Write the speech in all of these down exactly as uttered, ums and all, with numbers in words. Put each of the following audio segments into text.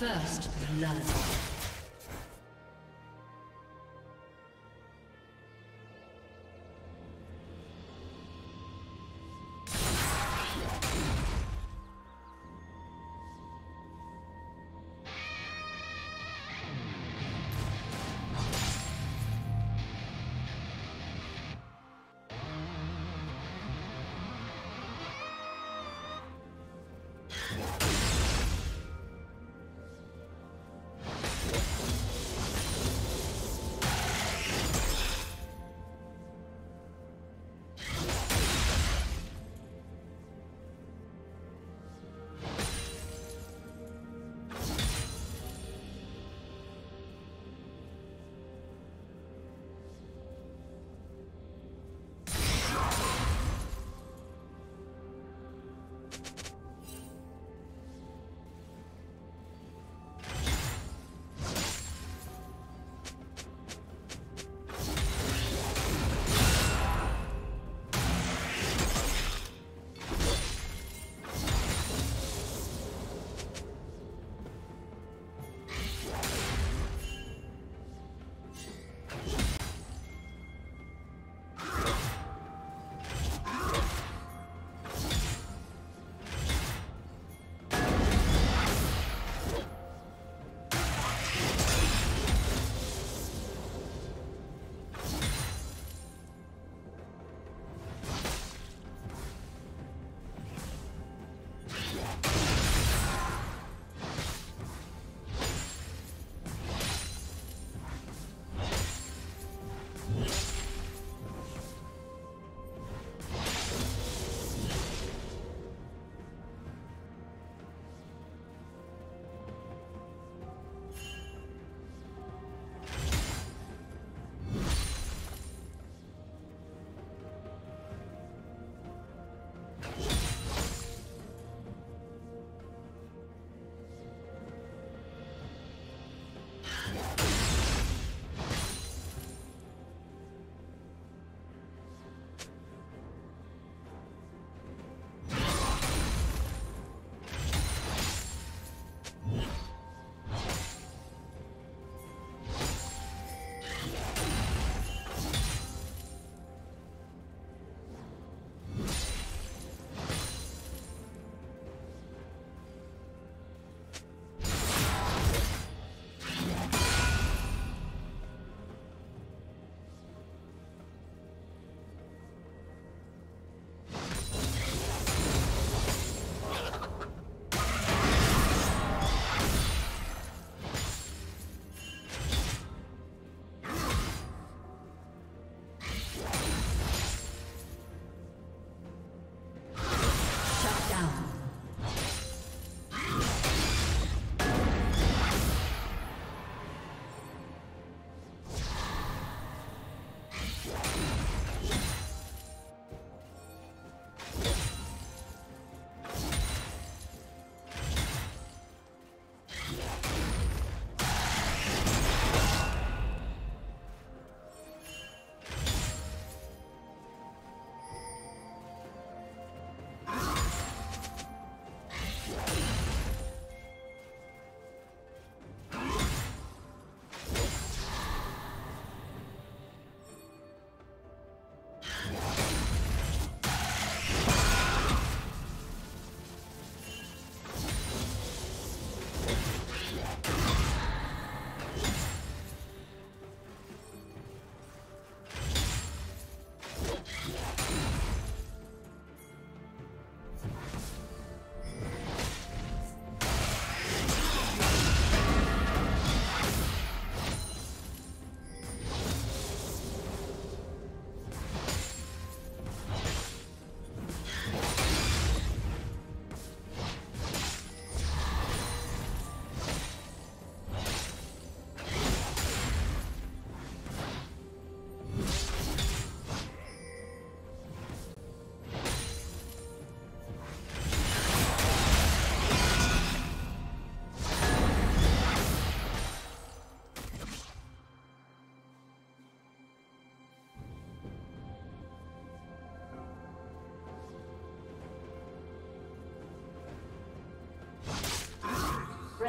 First blood.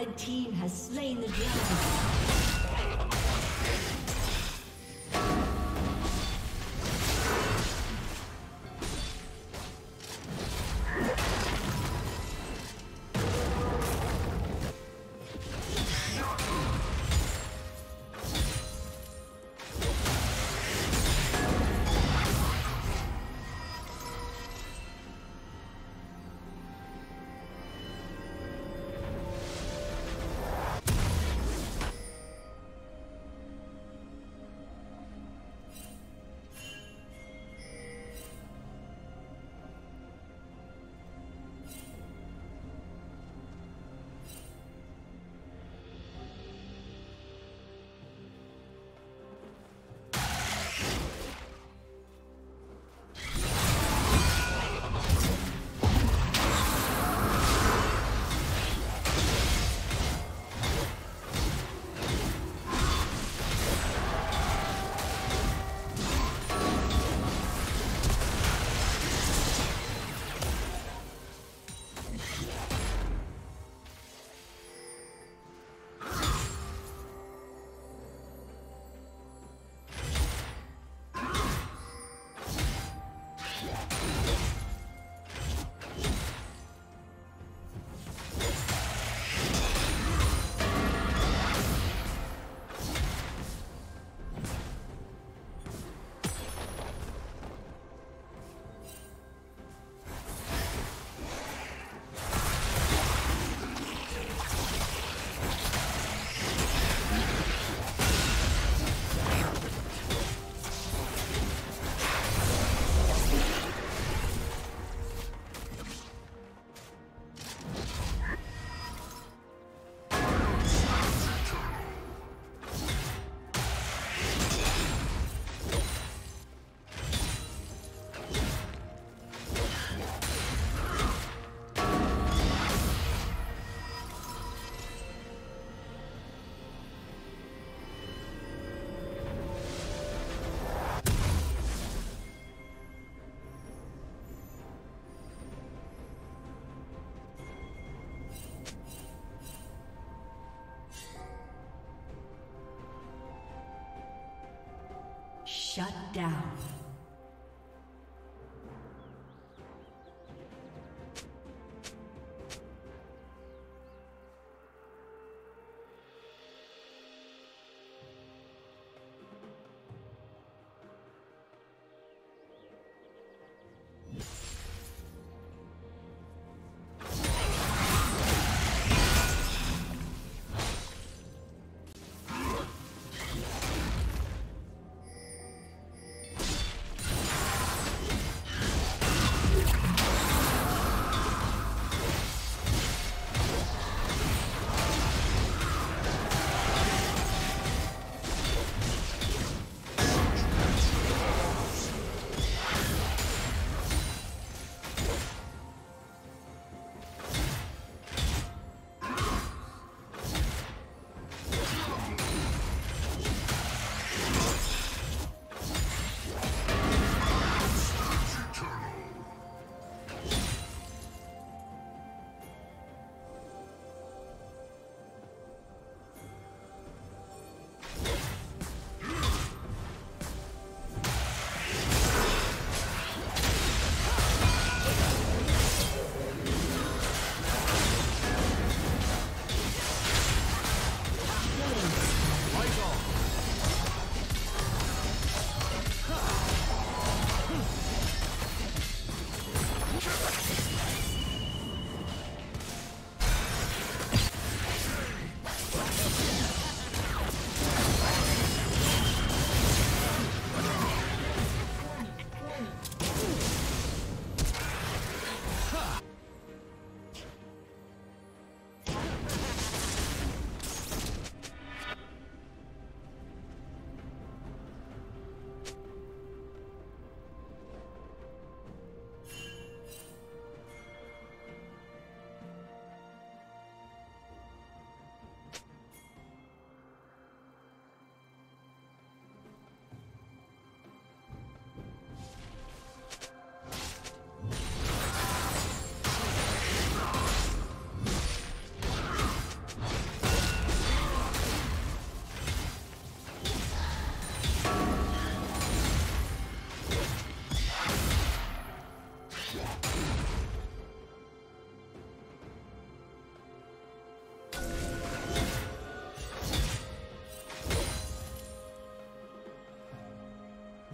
Red team has slain the dragon. Shut down.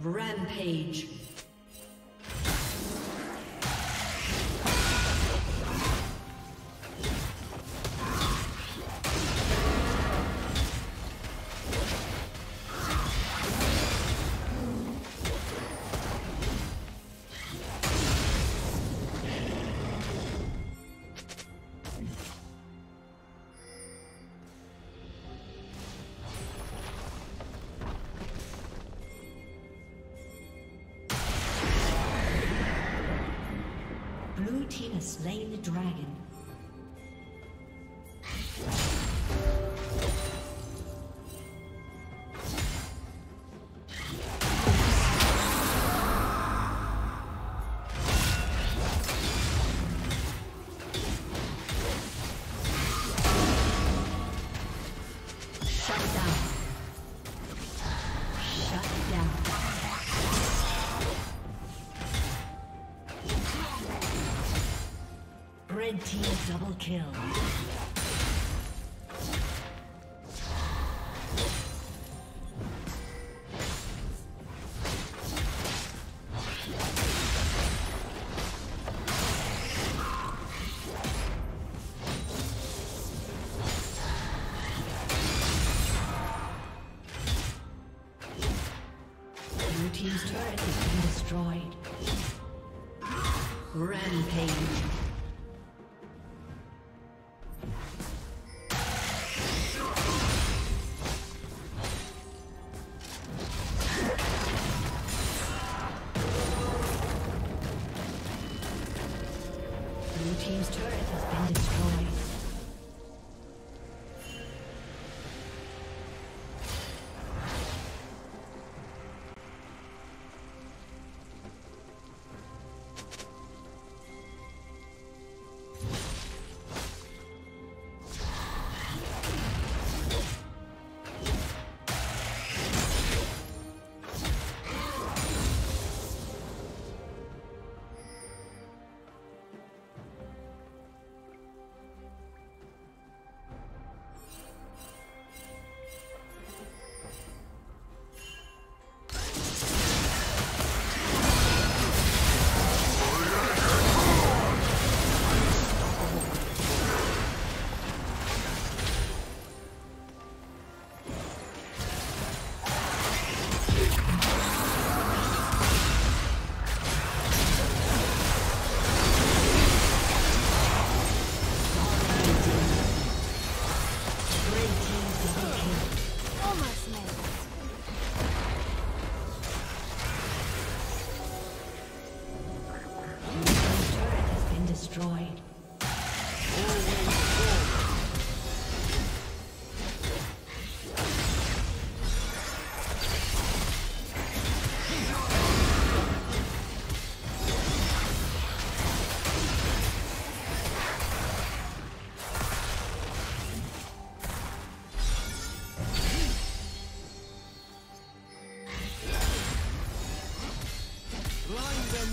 Rampage. Slain the dragon. Red team double kill. Blue team's turret has been destroyed. Rampage.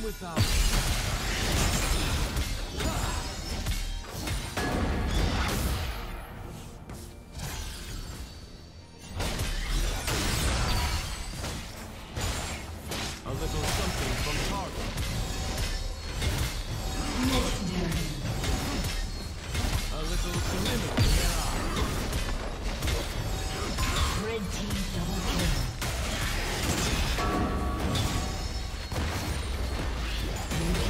Without a little something from Target. Legendary. A little familiar. Red team double kill. We'll be right back.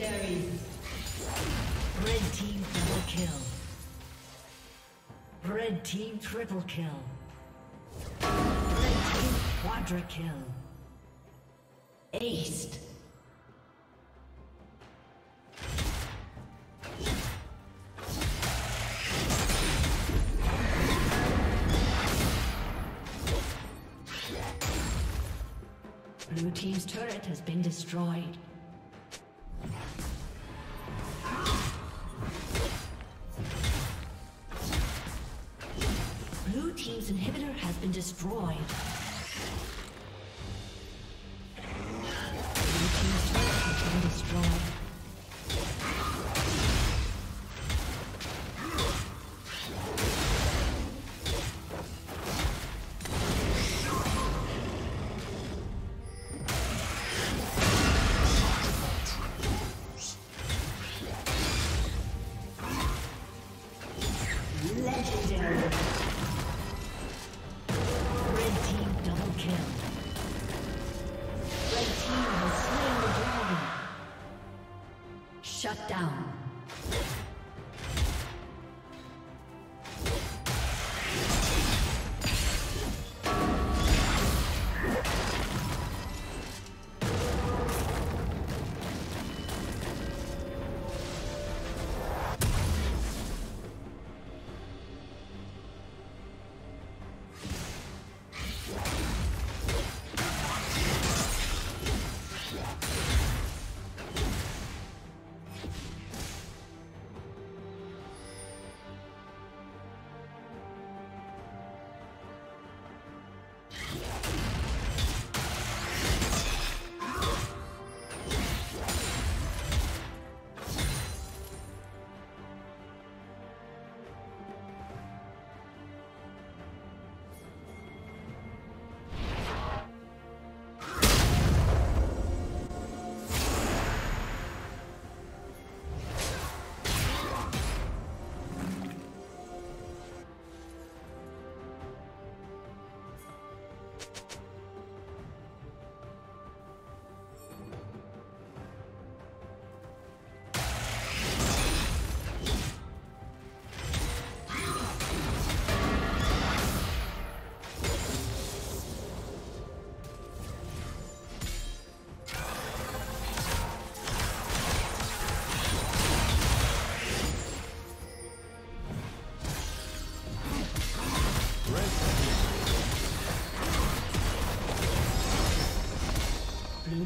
Legendary. Red team double kill. Red team triple kill. Red team quadra kill. Aced. Blue team's turret has been destroyed. Blue team's inhibitor has been destroyed. Blue team's turret has been destroyed. Shut down. Blue